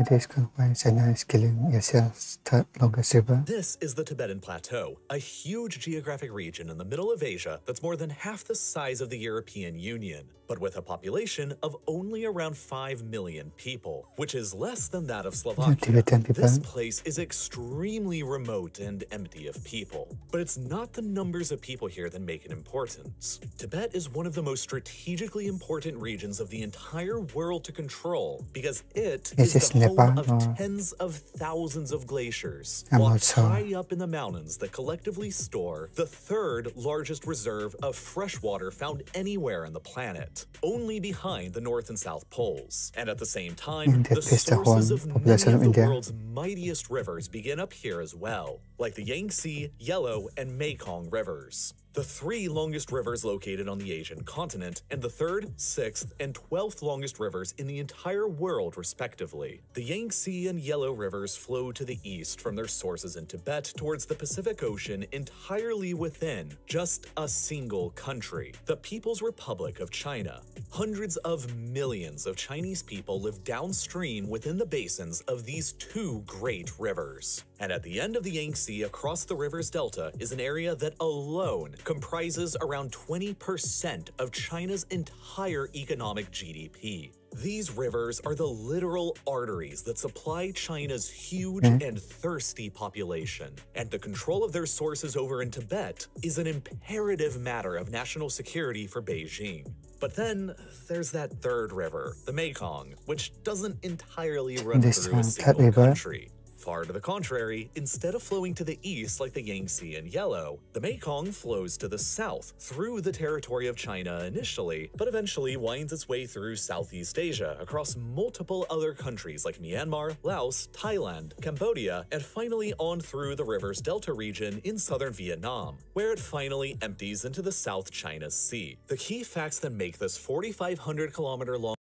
It is good when China is killing Asia's third longest river. This is the Tibetan Plateau, a huge geographic region in the middle of Asia that's more than half the size of the European Union, but with a population of only around 5 million people, which is less than that of Slovakia. This place is extremely remote and empty of people, but it's not the numbers of people here that make it important. Tibet is one of the most strategically important regions of the entire world to control because it is the of tens of thousands of glaciers locked high up in the mountains that collectively store the third largest reserve of fresh water found anywhere on the planet, only behind the North and South Poles. And at the same time, the sources of many of the world's mightiest rivers begin up here as well, like the Yangtze, Yellow, and Mekong rivers. The three longest rivers located on the Asian continent, and the third, sixth, and 12th longest rivers in the entire world, respectively. The Yangtze and Yellow rivers flow to the east from their sources in Tibet towards the Pacific Ocean entirely within just a single country, the People's Republic of China. Hundreds of millions of Chinese people live downstream within the basins of these two great rivers. And at the end of the Yangtze across the river's delta is an area that alone comprises around 20% of China's entire economic GDP. These rivers are the literal arteries that supply China's huge and thirsty population, and the control of their sources over in Tibet is an imperative matter of national security for Beijing. But then there's that third river, the Mekong, which doesn't entirely run through a single country. Far to the contrary, instead of flowing to the east like the Yangtze and Yellow, the Mekong flows to the south through the territory of China initially, but eventually winds its way through Southeast Asia across multiple other countries like Myanmar, Laos, Thailand, Cambodia, and finally on through the river's delta region in southern Vietnam, where it finally empties into the South China Sea. The key facts that make this 4,500 kilometer long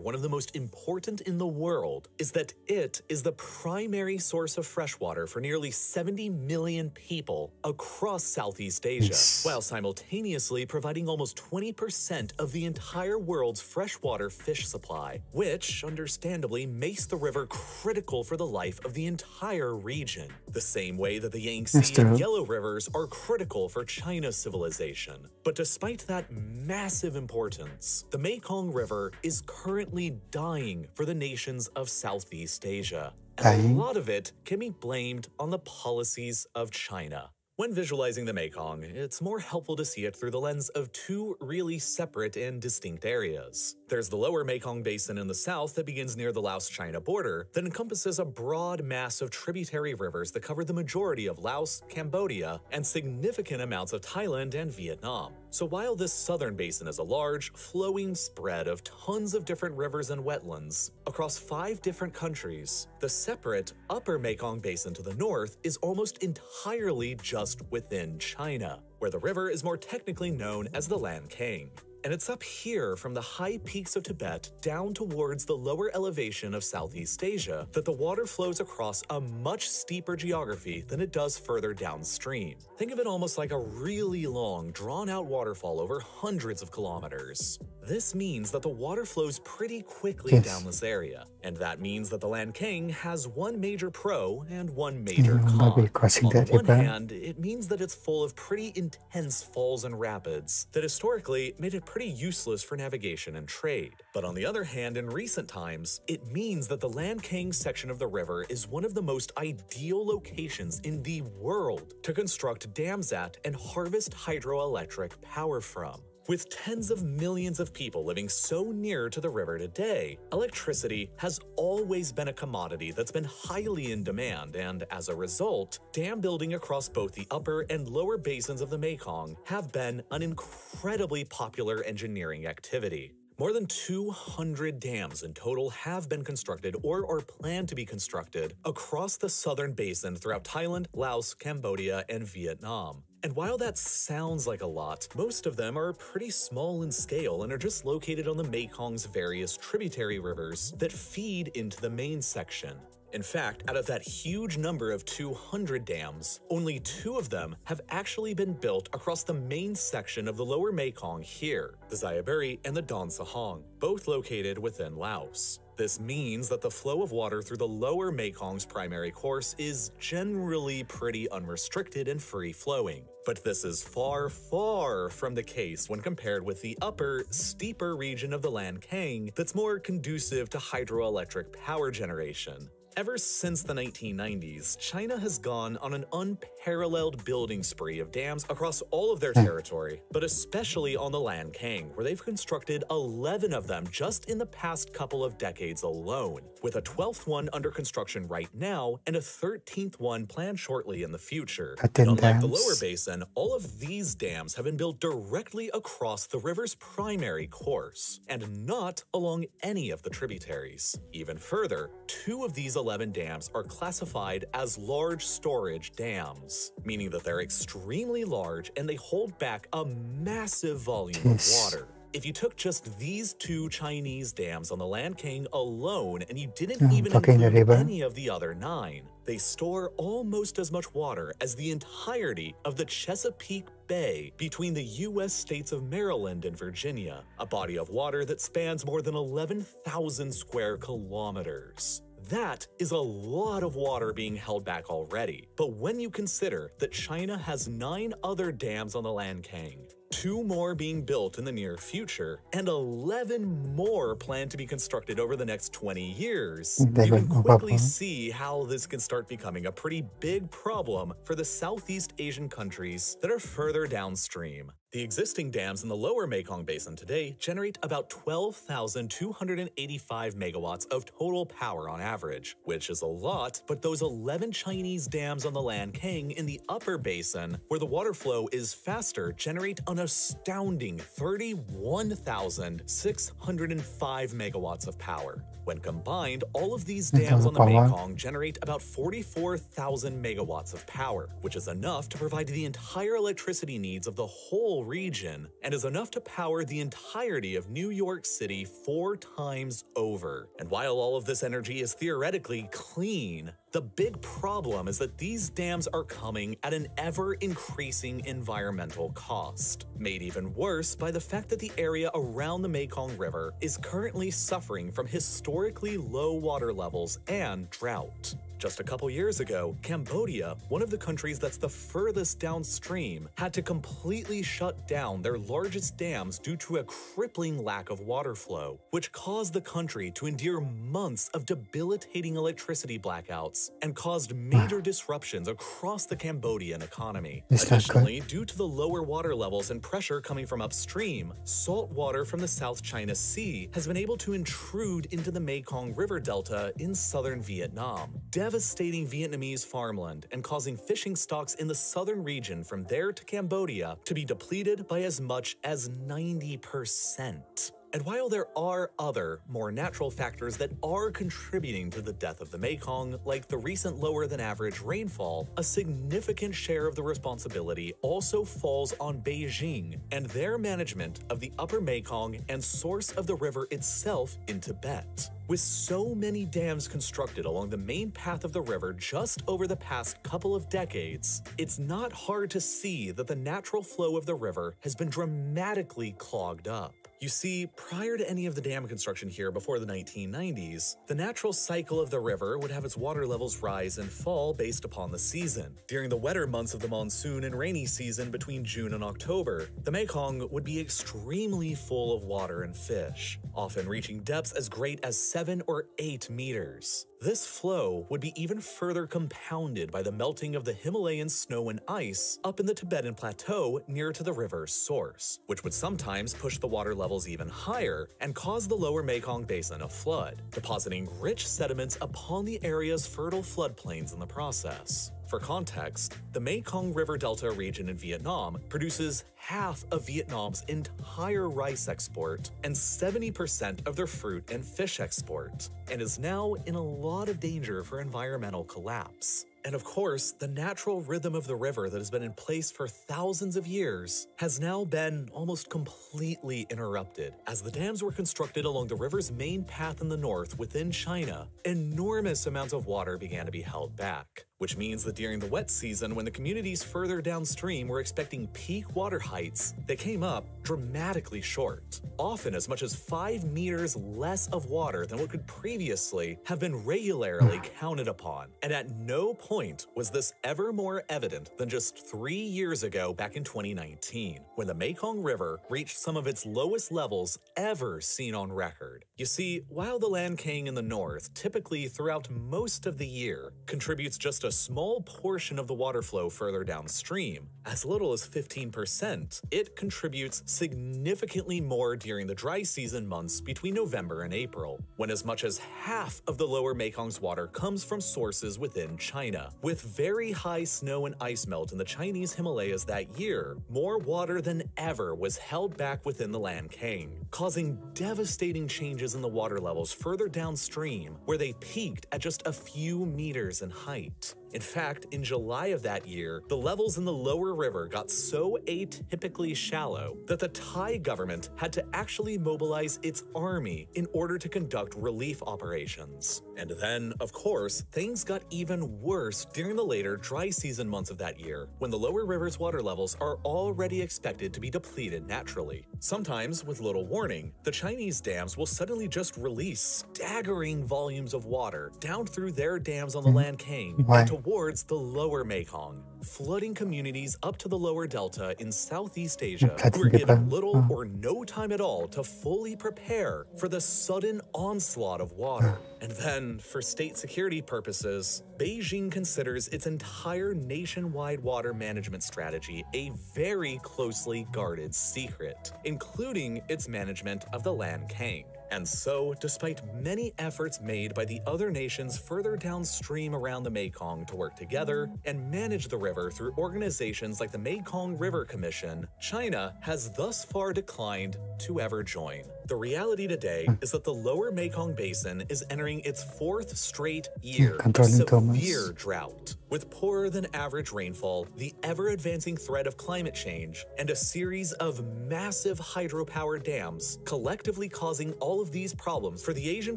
one of the most important in the world is that it is the primary source of fresh water for nearly 70 million people across Southeast Asia, while simultaneously providing almost 20% of the entire world's freshwater fish supply, which understandably makes the river critical for the life of the entire region, the same way that the Yangtze and Yellow rivers are critical for China's civilization. But despite that massive importance, the Mekong River is currently dying for the nations of Southeast Asia, and a lot of it can be blamed on the policies of China. When visualizing the Mekong, it's more helpful to see it through the lens of two really separate and distinct areas. There's the lower Mekong basin in the south that begins near the Laos-China border that encompasses a broad mass of tributary rivers that cover the majority of Laos, Cambodia, and significant amounts of Thailand and Vietnam. So while this southern basin is a large, flowing spread of tons of different rivers and wetlands across 5 different countries, the separate upper Mekong basin to the north is almost entirely just within China, where the river is more technically known as the Lancang. And it's up here from the high peaks of Tibet down towards the lower elevation of Southeast Asia that the water flows across a much steeper geography than it does further downstream. Think of it almost like a really long, drawn-out waterfall over hundreds of kilometers. This means that the water flows pretty quickly down this area, and that means that the Lancang has one major pro and one major con. On the one hand, it means that it's full of pretty intense falls and rapids that historically made it pretty useless for navigation and trade. But on the other hand, in recent times, it means that the Lancang section of the river is one of the most ideal locations in the world to construct dams at and harvest hydroelectric power from. With tens of millions of people living so near to the river today, electricity has always been a commodity that's been highly in demand, and as a result, dam building across both the upper and lower basins of the Mekong have been an incredibly popular engineering activity. More than 200 dams in total have been constructed or are planned to be constructed across the southern basin throughout Thailand, Laos, Cambodia, and Vietnam. And while that sounds like a lot, most of them are pretty small in scale and are just located on the Mekong's various tributary rivers that feed into the main section. In fact, out of that huge number of 200 dams, only 2 of them have actually been built across the main section of the lower Mekong here, the Xayaburi and the Don Sahong, both located within Laos. This means that the flow of water through the lower Mekong's primary course is generally pretty unrestricted and free-flowing. But this is far, far from the case when compared with the upper, steeper region of the Lancang that's more conducive to hydroelectric power generation. Ever since the 1990s, China has gone on an unparalleled building spree of dams across all of their territory, but especially on the Lancang, where they've constructed 11 of them just in the past couple of decades alone, with a 12th one under construction right now and a 13th one planned shortly in the future. And unlike the lower basin, all of these dams have been built directly across the river's primary course, and not along any of the tributaries. Even further, two of these 11 dams are classified as large storage dams, meaning that they're extremely large and they hold back a massive volume of water. If you took just these two Chinese dams on the Lancang alone and you didn't even include any of the other 9, they store almost as much water as the entirety of the Chesapeake Bay between the U.S. states of Maryland and Virginia, a body of water that spans more than 11,000 square kilometers. That is a lot of water being held back already. But when you consider that China has 9 other dams on the Lancang, 2 more being built in the near future, and 11 more planned to be constructed over the next 20 years, you can quickly see how this can start becoming a pretty big problem for the Southeast Asian countries that are further downstream. The existing dams in the lower Mekong Basin today generate about 12,285 megawatts of total power on average, which is a lot, but those 11 Chinese dams on the Lancang in the upper basin, where the water flow is faster, generate an astounding 31,605 megawatts of power. When combined, all of these dams on the Mekong generate about 44,000 megawatts of power, which is enough to provide the entire electricity needs of the whole region and is enough to power the entirety of New York City 4 times over. And while all of this energy is theoretically clean, the big problem is that these dams are coming at an ever-increasing environmental cost, made even worse by the fact that the area around the Mekong River is currently suffering from historically low water levels and drought. Just a couple years ago, Cambodia, one of the countries that's the furthest downstream, had to completely shut down their largest dams due to a crippling lack of water flow, which caused the country to endure months of debilitating electricity blackouts and caused major disruptions across the Cambodian economy. Additionally, due to the lower water levels and pressure coming from upstream, salt water from the South China Sea has been able to intrude into the Mekong River Delta in southern Vietnam, devastating Vietnamese farmland and causing fishing stocks in the southern region from there to Cambodia to be depleted by as much as 90%. And while there are other, more natural factors that are contributing to the death of the Mekong, like the recent lower-than-average rainfall, a significant share of the responsibility also falls on Beijing and their management of the upper Mekong and source of the river itself in Tibet. With so many dams constructed along the main path of the river just over the past couple of decades, it's not hard to see that the natural flow of the river has been dramatically clogged up. You see, prior to any of the dam construction here before the 1990s, the natural cycle of the river would have its water levels rise and fall based upon the season. During the wetter months of the monsoon and rainy season between June and October, the Mekong would be extremely full of water and fish, often reaching depths as great as 7 or 8 meters. This flow would be even further compounded by the melting of the Himalayan snow and ice up in the Tibetan Plateau near to the river's source, which would sometimes push the water levels even higher and cause the lower Mekong Basin to flood, depositing rich sediments upon the area's fertile floodplains in the process. For context, the Mekong River Delta region in Vietnam produces half of Vietnam's entire rice export and 70% of their fruit and fish export, and is now in a lot of danger for environmental collapse. And of course, the natural rhythm of the river that has been in place for thousands of years has now been almost completely interrupted. As the dams were constructed along the river's main path in the north within China, enormous amounts of water began to be held back. Which means that during the wet season, when the communities further downstream were expecting peak water heights, they came up dramatically short, often as much as 5 meters less of water than what could previously have been regularly counted upon. And at no point was this ever more evident than just 3 years ago back in 2019, when the Mekong River reached some of its lowest levels ever seen on record. You see, while the Lancang in the north typically throughout most of the year contributes just a small portion of the water flow further downstream, as little as 15%, it contributes significantly more during the dry season months between November and April, when as much as half of the lower Mekong's water comes from sources within China. With very high snow and ice melt in the Chinese Himalayas that year, more water than ever was held back within the Lancang, causing devastating changes in the water levels further downstream, where they peaked at just a few meters in height. In fact, in July of that year, the levels in the lower river got so atypically shallow that the Thai government had to actually mobilize its army in order to conduct relief operations. And then, of course, things got even worse during the later dry season months of that year, when the lower river's water levels are already expected to be depleted naturally. Sometimes, with little warning, the Chinese dams will suddenly just release staggering volumes of water down through their dams on the Lancang towards the lower Mekong, flooding communities up to the lower delta in Southeast Asia who were given little or no time at all to fully prepare for the sudden onslaught of water. And then, for state security purposes, Beijing considers its entire nationwide water management strategy a very closely guarded secret, including its management of the Lancang. And so, despite many efforts made by the other nations further downstream around the Mekong to work together and manage the river through organizations like the Mekong River Commission, China has thus far declined to ever join. The reality today is that the lower Mekong Basin is entering its fourth straight year of severe drought, with poorer than average rainfall, the ever-advancing threat of climate change, and a series of massive hydropower dams collectively causing all of these problems for the Asian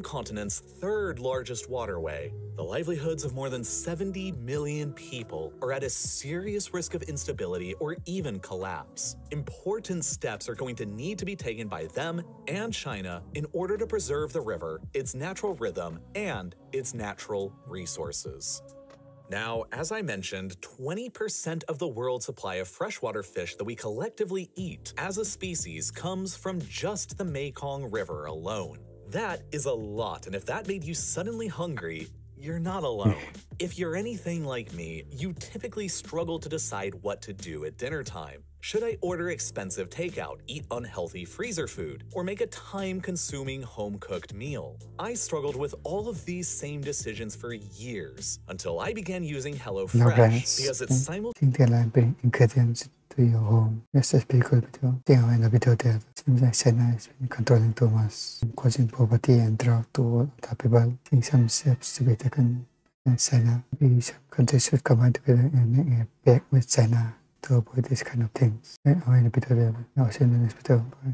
continent's third largest waterway. The livelihoods of more than 70 million people are at a serious risk of instability or even collapse. Important steps are going to need to be taken by them and China in order to preserve the river, its natural rhythm, and its natural resources. Now, as I mentioned, 20% of the world's supply of freshwater fish that we collectively eat as a species comes from just the Mekong River alone. That is a lot, and if that made you suddenly hungry, you're not alone. If you're anything like me, you typically struggle to decide what to do at dinner time. Should I order expensive takeout, eat unhealthy freezer food, or make a time-consuming home-cooked meal? I struggled with all of these same decisions for years until I began using HelloFresh because it's simultaneously to your home. Yes, that's pretty good video. I think I'll end the video there. Seems like China has been controlling too much, causing poverty and drought to other people. I think some steps to be taken against China. Maybe some countries should combine together and make a pact with China to avoid this kind of things. I'll end the video there. I'll see you in the next video. Bye.